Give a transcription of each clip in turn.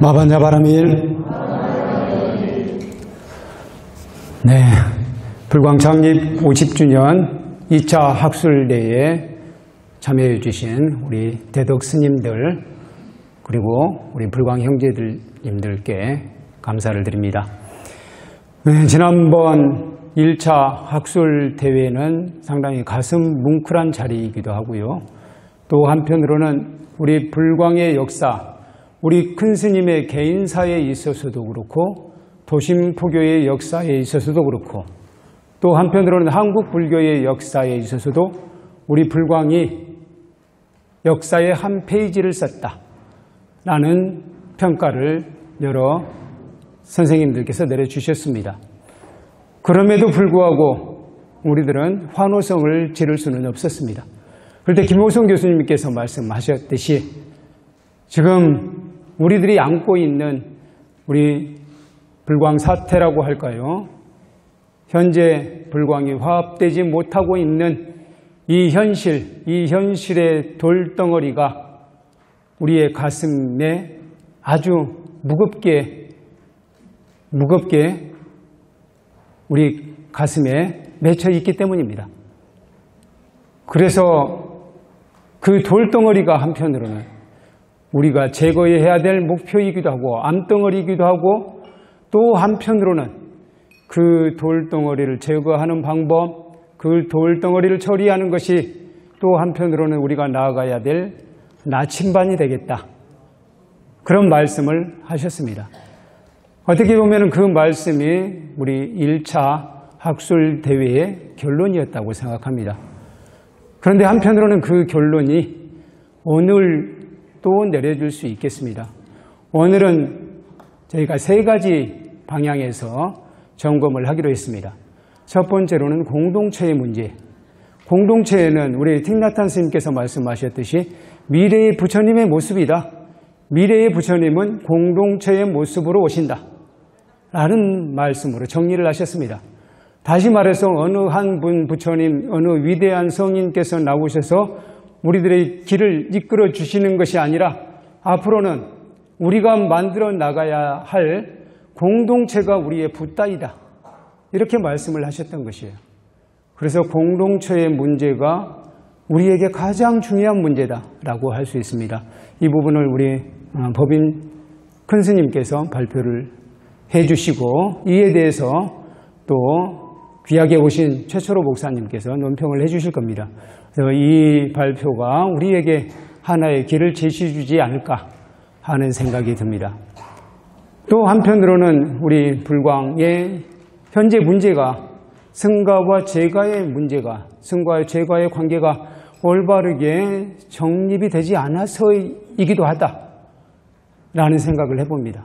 마반야 바라밀. 네, 불광 창립 50주년 2차 학술대회에 참여해 주신 우리 대덕 스님들 그리고 우리 불광 형제들님들께 감사를 드립니다. 네, 지난번 1차 학술대회는 상당히 가슴 뭉클한 자리이기도 하고요. 또 한편으로는 우리 불광의 역사, 우리 큰 스님의 개인사에 있어서도 그렇고 도심 포교의 역사에 있어서도 그렇고 또 한편으로는 한국 불교의 역사에 있어서도 우리 불광이 역사의 한 페이지를 썼다라는 평가를 여러 선생님들께서 내려주셨습니다. 그럼에도 불구하고 우리들은 환호성을 지를 수는 없었습니다. 그런데 김호성 교수님께서 말씀하셨듯이 지금 우리들이 안고 있는 우리 불광 사태라고 할까요? 현재 불광이 화합되지 못하고 있는 이 현실, 이 현실의 돌덩어리가 우리의 가슴에 아주 무겁게 우리 가슴에 맺혀 있기 때문입니다. 그래서 그 돌덩어리가 한편으로는 우리가 제거해야 될 목표이기도 하고 암덩어리이기도 하고 또 한편으로는 그 돌덩어리를 제거하는 방법, 그 돌덩어리를 처리하는 것이 또 한편으로는 우리가 나아가야 될 나침반이 되겠다. 그런 말씀을 하셨습니다. 어떻게 보면 그 말씀이 우리 1차 학술대회의 결론이었다고 생각합니다. 그런데 한편으로는 그 결론이 오늘 또 내려질 수 있겠습니다. 오늘은 저희가 세 가지 방향에서 점검을 하기로 했습니다. 첫 번째로는 공동체의 문제. 공동체에는 우리 틱나탄 스님께서 말씀하셨듯이 미래의 부처님의 모습이다. 미래의 부처님은 공동체의 모습으로 오신다. 라는 말씀으로 정리를 하셨습니다. 다시 말해서 어느 한 분 부처님, 어느 위대한 성인께서 나오셔서 우리들의 길을 이끌어 주시는 것이 아니라 앞으로는 우리가 만들어 나가야 할 공동체가 우리의 붓다이다. 이렇게 말씀을 하셨던 것이에요. 그래서 공동체의 문제가 우리에게 가장 중요한 문제다라고 할 수 있습니다. 이 부분을 우리 법인 큰 스님께서 발표를 해주시고 이에 대해서 또 귀하게 오신 최철호 목사님께서 논평을 해주실 겁니다. 그래서 이 발표가 우리에게 하나의 길을 제시해 주지 않을까 하는 생각이 듭니다. 또 한편으로는 우리 불광의 현재 문제가 승가와 재가의 문제가 승가와 재가의 관계가 올바르게 정립이 되지 않아서이기도 하다라는 생각을 해봅니다.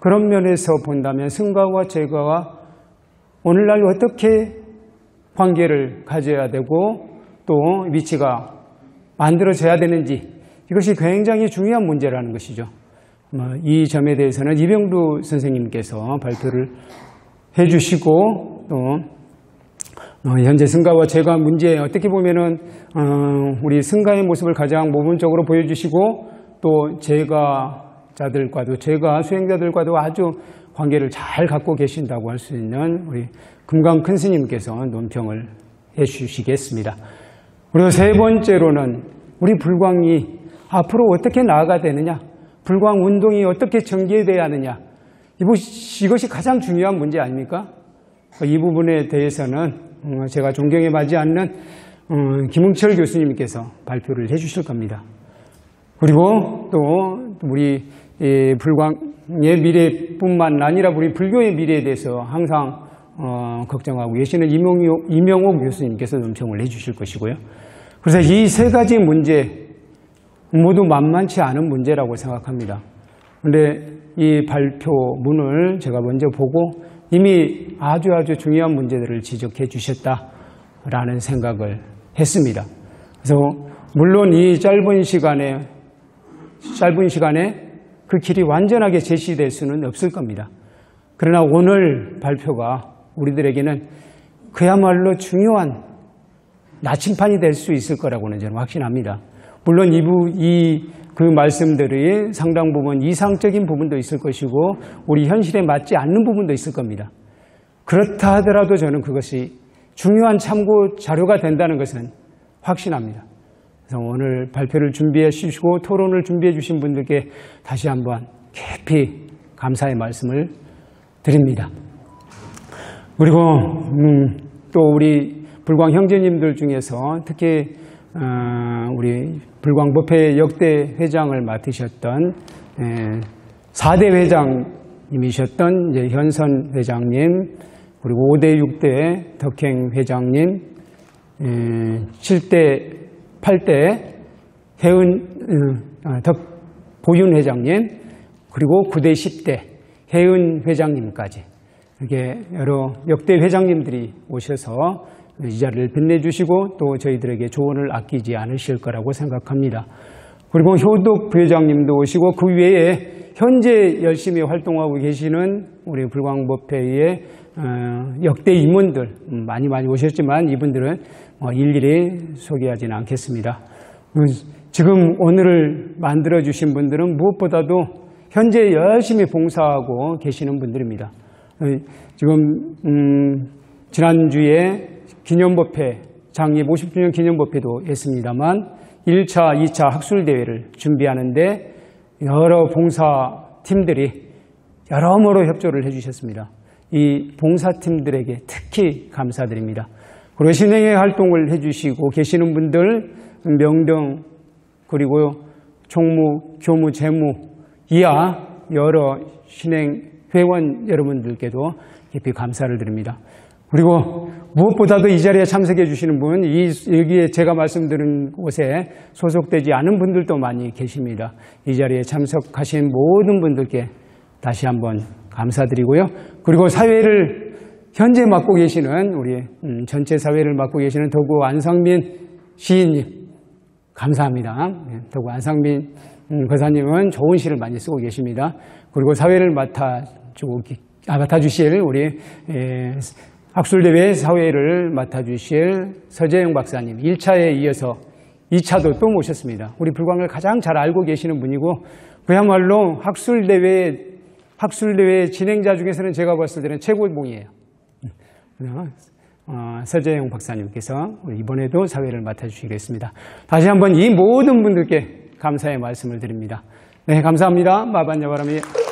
그런 면에서 본다면 승가와 재가와 오늘날 어떻게 관계를 가져야 되고 또 위치가 만들어져야 되는지 이것이 굉장히 중요한 문제라는 것이죠. 이 점에 대해서는 이병두 선생님께서 발표를 해주시고 또 현재 승가와 재가 문제 어떻게 보면은 우리 승가의 모습을 가장 모범적으로 보여주시고 또 재가자들과도 재가 수행자들과도 아주 관계를 잘 갖고 계신다고 할 수 있는 우리 금강 큰 스님께서 논평을 해주시겠습니다. 그리고 세 번째로는 우리 불광이 앞으로 어떻게 나아가야 되느냐? 불광 운동이 어떻게 전개되어야 하느냐. 이것이 가장 중요한 문제 아닙니까? 이 부분에 대해서는 제가 존경에 맞지 않는 김흥철 교수님께서 발표를 해주실 겁니다. 그리고 또 우리 불광의 미래뿐만 아니라 우리 불교의 미래에 대해서 항상 걱정하고 계시는 임영옥 교수님께서 논평을 해주실 것이고요. 그래서 이 세 가지 문제 모두 만만치 않은 문제라고 생각합니다. 그런데 이 발표문을 제가 먼저 보고 이미 아주 중요한 문제들을 지적해 주셨다라는 생각을 했습니다. 그래서 물론 이 짧은 시간에 그 길이 완전하게 제시될 수는 없을 겁니다. 그러나 오늘 발표가 우리들에게는 그야말로 중요한 나침판이 될 수 있을 거라고는 저는 확신합니다. 물론 이 그 말씀들이 상당 부분 이상적인 부분도 있을 것이고 우리 현실에 맞지 않는 부분도 있을 겁니다. 그렇다 하더라도 저는 그것이 중요한 참고 자료가 된다는 것은 확신합니다. 그래서 오늘 발표를 준비해 주시고 토론을 준비해 주신 분들께 다시 한번 깊이 감사의 말씀을 드립니다. 그리고 또 우리 불광 형제님들 중에서 특히 우리 불광법회 역대 회장을 맡으셨던 4대 회장님이셨던 이제 현선 회장님, 그리고 5대 6대 덕행 회장님, 7대 8대 보윤 회장님, 그리고 9대 10대 혜은 회장님까지 이렇게 여러 역대 회장님들이 오셔서 이 자리를 빛내주시고 또 저희들에게 조언을 아끼지 않으실 거라고 생각합니다. 그리고 효덕 부회장님도 오시고 그 외에 현재 열심히 활동하고 계시는 우리 불광법회의 역대 임원들 많이 오셨지만 이분들은 일일이 소개하지는 않겠습니다. 지금 오늘을 만들어주신 분들은 무엇보다도 현재 열심히 봉사하고 계시는 분들입니다. 지금 지난주에 기념법회, 창립 50주년 기념법회도 했습니다만 1차, 2차 학술대회를 준비하는데 여러 봉사팀들이 여러모로 협조를 해주셨습니다. 이 봉사팀들에게 특히 감사드립니다. 그리고 신행의 활동을 해주시고 계시는 분들 명등 그리고 총무, 교무, 재무 이하 여러 신행 회원 여러분들께도 깊이 감사를 드립니다. 그리고 무엇보다도 이 자리에 참석해 주시는 분, 여기에 제가 말씀드린 곳에 소속되지 않은 분들도 많이 계십니다. 이 자리에 참석하신 모든 분들께 다시 한번 감사드리고요. 그리고 사회를 현재 맡고 계시는 우리 전체 사회를 맡고 계시는 도구 안상민 시인님 감사합니다. 도구 안상민 거사님은 좋은 시를 많이 쓰고 계십니다. 그리고 사회를 맡아주실 우리 학술대회 사회를 맡아주실 서재영 박사님 1차에 이어서 2차도 또 모셨습니다. 우리 불광을 가장 잘 알고 계시는 분이고 그야말로 학술대회 진행자 중에서는 제가 봤을 때는 최고봉이에요. 서재영 박사님께서 이번에도 사회를 맡아주시겠습니다. 다시 한번 이 모든 분들께 감사의 말씀을 드립니다. 네, 감사합니다. 마반야 바라밀.